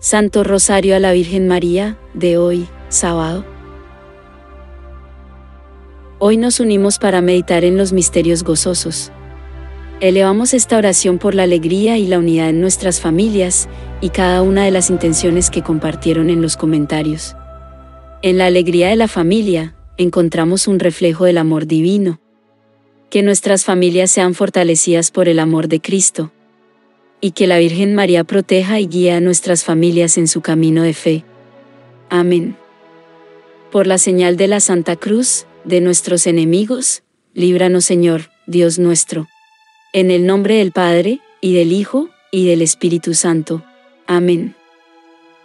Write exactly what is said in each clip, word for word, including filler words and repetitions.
Santo Rosario a la Virgen María, de hoy, sábado. Hoy nos unimos para meditar en los misterios gozosos. Elevamos esta oración por la alegría y la unidad en nuestras familias y cada una de las intenciones que compartieron en los comentarios. En la alegría de la familia, encontramos un reflejo del amor divino. Que nuestras familias sean fortalecidas por el amor de Cristo. Y que la Virgen María proteja y guíe a nuestras familias en su camino de fe. Amén. Por la señal de la Santa Cruz, de nuestros enemigos, líbranos Señor, Dios nuestro. En el nombre del Padre, y del Hijo, y del Espíritu Santo. Amén.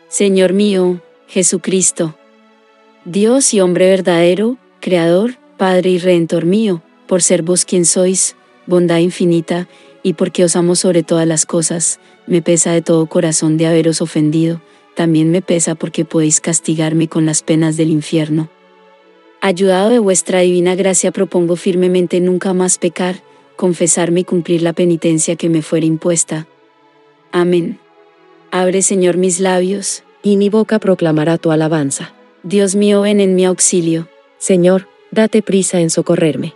Señor mío, Jesucristo, Dios y hombre verdadero, Creador, Padre y Redentor mío, por ser vos quien sois, bondad infinita, y porque os amo sobre todas las cosas, me pesa de todo corazón de haberos ofendido, también me pesa porque podéis castigarme con las penas del infierno. Ayudado de vuestra divina gracia propongo firmemente nunca más pecar, confesarme y cumplir la penitencia que me fuera impuesta. Amén. Abre, Señor, mis labios, y mi boca proclamará tu alabanza. Dios mío, ven en mi auxilio. Señor, date prisa en socorrerme.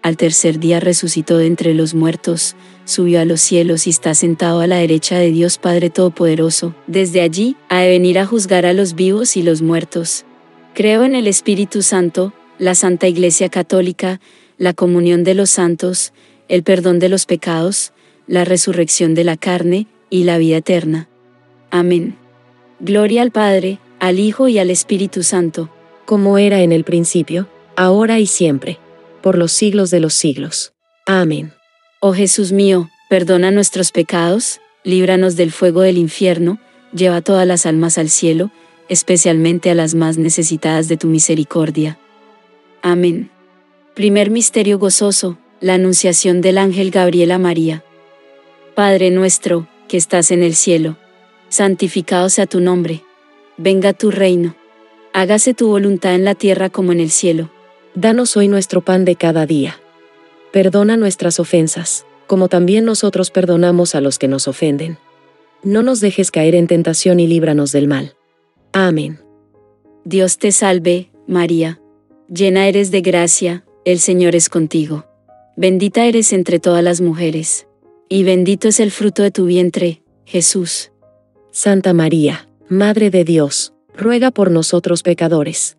al tercer día resucitó de entre los muertos, subió a los cielos y está sentado a la derecha de Dios Padre Todopoderoso. Desde allí, ha de venir a juzgar a los vivos y los muertos. Creo en el Espíritu Santo, la Santa Iglesia Católica, la comunión de los santos, el perdón de los pecados, la resurrección de la carne y la vida eterna. Amén. Gloria al Padre, al Hijo y al Espíritu Santo, como era en el principio, ahora y siempre, por los siglos de los siglos. Amén. Oh Jesús mío, perdona nuestros pecados, líbranos del fuego del infierno, lleva a todas las almas al cielo, especialmente a las más necesitadas de tu misericordia. Amén. Primer misterio gozoso, la anunciación del ángel Gabriel a María. Padre nuestro, que estás en el cielo, santificado sea tu nombre. Venga tu reino. Hágase tu voluntad en la tierra como en el cielo. Danos hoy nuestro pan de cada día. Perdona nuestras ofensas, como también nosotros perdonamos a los que nos ofenden. No nos dejes caer en tentación y líbranos del mal. Amén. Dios te salve, María. Llena eres de gracia, el Señor es contigo. Bendita eres entre todas las mujeres, y bendito es el fruto de tu vientre, Jesús. Santa María, Madre de Dios, ruega por nosotros pecadores,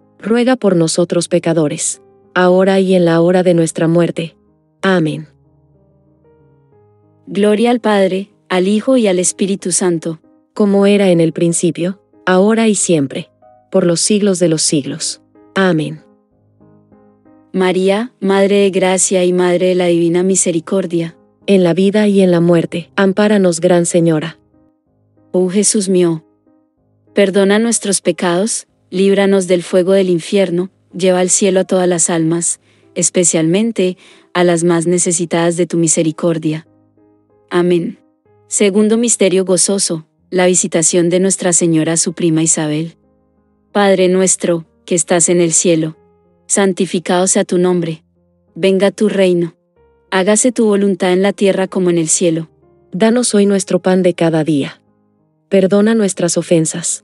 ruega por nosotros pecadores, ahora y en la hora de nuestra muerte. Amén. Gloria al Padre, al Hijo y al Espíritu Santo, como era en el principio, ahora y siempre, por los siglos de los siglos. Amén. María, Madre de Gracia y Madre de la Divina Misericordia, en la vida y en la muerte, ampáranos, Gran Señora. Oh Jesús mío, perdona nuestros pecados, líbranos del fuego del infierno, lleva al cielo a todas las almas, especialmente a las más necesitadas de tu misericordia. Amén. Segundo misterio gozoso, la visitación de Nuestra Señora a su prima Isabel. Padre nuestro, que estás en el cielo, santificado sea tu nombre. Venga tu reino. Hágase tu voluntad en la tierra como en el cielo. Danos hoy nuestro pan de cada día. Perdona nuestras ofensas,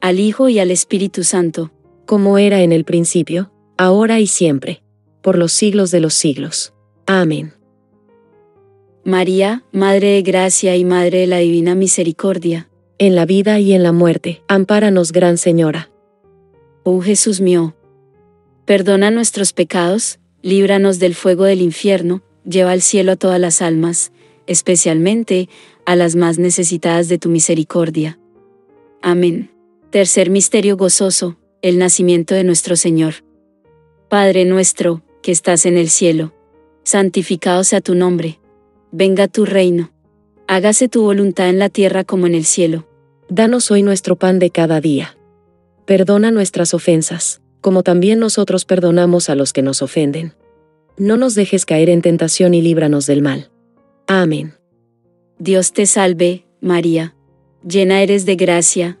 al Hijo y al Espíritu Santo, como era en el principio, ahora y siempre, por los siglos de los siglos. Amén. María, Madre de Gracia y Madre de la Divina Misericordia, en la vida y en la muerte, ampáranos, Gran Señora. Oh Jesús mío, perdona nuestros pecados, líbranos del fuego del infierno, lleva al cielo a todas las almas, especialmente a las más necesitadas de tu misericordia. Amén. Tercer misterio gozoso, el nacimiento de nuestro Señor. Padre nuestro, que estás en el cielo, santificado sea tu nombre. Venga tu reino. Hágase tu voluntad en la tierra como en el cielo. Danos hoy nuestro pan de cada día. Perdona nuestras ofensas, como también nosotros perdonamos a los que nos ofenden. No nos dejes caer en tentación y líbranos del mal. Amén. Dios te salve, María. Llena eres de gracia,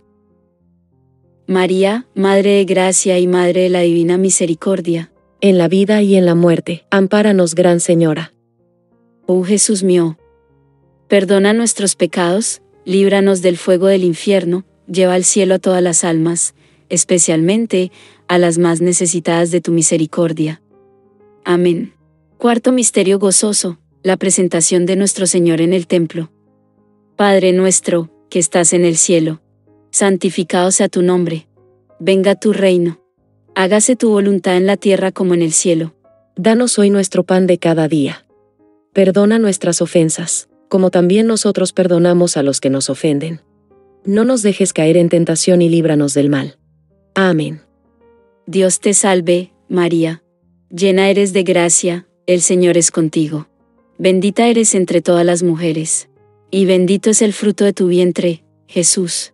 María, Madre de Gracia y Madre de la Divina Misericordia, en la vida y en la muerte. Ampáranos, Gran Señora. Oh Jesús mío, perdona nuestros pecados, líbranos del fuego del infierno, lleva al cielo a todas las almas, especialmente a las más necesitadas de tu misericordia. Amén. Cuarto misterio gozoso, la presentación de nuestro Señor en el templo. Padre nuestro, que estás en el cielo, santificado sea tu nombre. Venga tu reino. Hágase tu voluntad en la tierra como en el cielo. Danos hoy nuestro pan de cada día. Perdona nuestras ofensas, como también nosotros perdonamos a los que nos ofenden. No nos dejes caer en tentación y líbranos del mal. Amén. Dios te salve, María. Llena eres de gracia, el Señor es contigo. Bendita eres entre todas las mujeres, y bendito es el fruto de tu vientre, Jesús.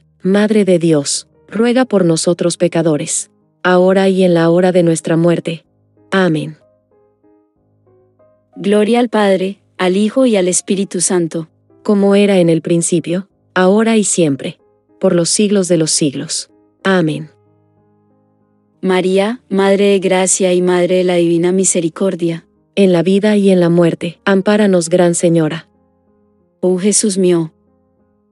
Madre de Dios, ruega por nosotros pecadores, ahora y en la hora de nuestra muerte. Amén. Gloria al Padre, al Hijo y al Espíritu Santo, como era en el principio, ahora y siempre, por los siglos de los siglos. Amén. María, Madre de Gracia y Madre de la Divina Misericordia, en la vida y en la muerte, ampáranos, Gran Señora. Oh Jesús mío,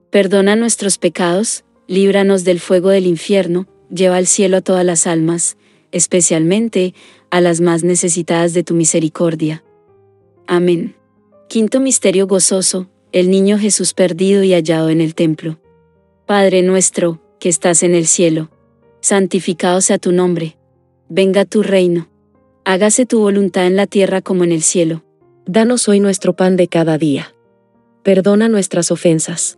perdona nuestros pecados, líbranos del fuego del infierno, lleva al cielo a todas las almas, especialmente a las más necesitadas de tu misericordia. Amén. Quinto misterio gozoso, el niño Jesús perdido y hallado en el templo. Padre nuestro, que estás en el cielo, santificado sea tu nombre. Venga tu reino. Hágase tu voluntad en la tierra como en el cielo. Danos hoy nuestro pan de cada día. Perdona nuestras ofensas,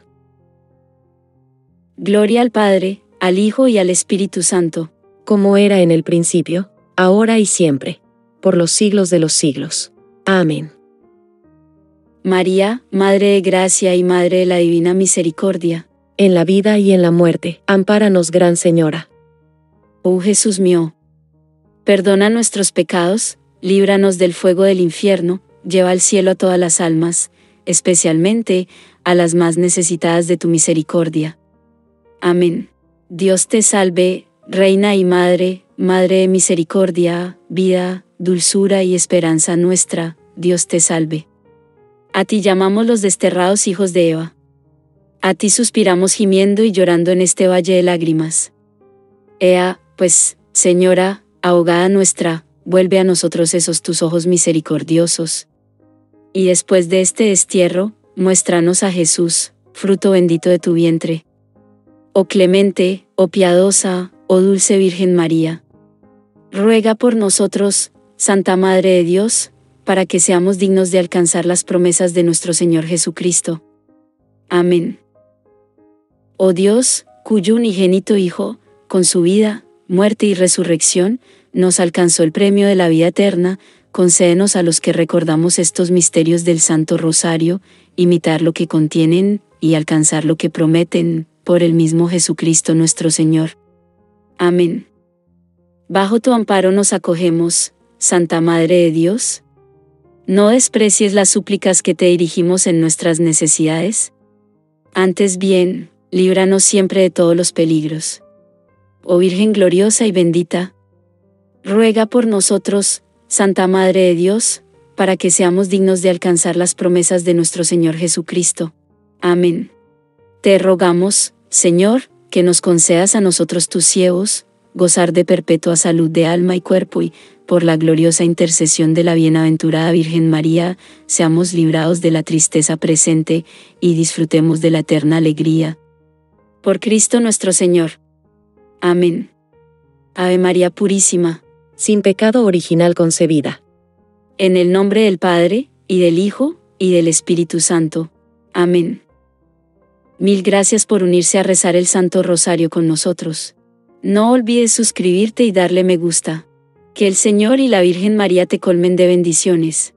Gloria al Padre, al Hijo y al Espíritu Santo, como era en el principio, ahora y siempre, por los siglos de los siglos. Amén. María, Madre de Gracia y Madre de la Divina Misericordia, en la vida y en la muerte, ampáranos, Gran Señora. Oh Jesús mío, perdona nuestros pecados, líbranos del fuego del infierno, lleva al cielo a todas las almas, especialmente a las más necesitadas de tu misericordia. Amén. Dios te salve, Reina y Madre, Madre de Misericordia, vida, dulzura y esperanza nuestra, Dios te salve. A ti llamamos los desterrados hijos de Eva. A ti suspiramos gimiendo y llorando en este valle de lágrimas. Ea, pues, Señora, ahogada nuestra, vuelve a nosotros esos tus ojos misericordiosos. Y después de este destierro, muéstranos a Jesús, fruto bendito de tu vientre. Oh clemente, oh piadosa, oh dulce Virgen María. Ruega por nosotros, Santa Madre de Dios, para que seamos dignos de alcanzar las promesas de nuestro Señor Jesucristo. Amén. Oh Dios, cuyo unigénito Hijo, con su vida, muerte y resurrección, nos alcanzó el premio de la vida eterna, concédenos a los que recordamos estos misterios del Santo Rosario, imitar lo que contienen y alcanzar lo que prometen, por el mismo Jesucristo nuestro Señor. Amén. Bajo tu amparo nos acogemos, Santa Madre de Dios. No desprecies las súplicas que te dirigimos en nuestras necesidades. Antes bien, líbranos siempre de todos los peligros. Oh Virgen gloriosa y bendita, ruega por nosotros, Santa Madre de Dios, para que seamos dignos de alcanzar las promesas de nuestro Señor Jesucristo. Amén. Te rogamos, Señor, que nos concedas a nosotros tus siervos, gozar de perpetua salud de alma y cuerpo y, por la gloriosa intercesión de la bienaventurada Virgen María, seamos librados de la tristeza presente y disfrutemos de la eterna alegría. Por Cristo nuestro Señor. Amén. Ave María Purísima, sin pecado original concebida. En el nombre del Padre, y del Hijo, y del Espíritu Santo. Amén. Mil gracias por unirse a rezar el Santo Rosario con nosotros. No olvides suscribirte y darle me gusta. Que el Señor y la Virgen María te colmen de bendiciones.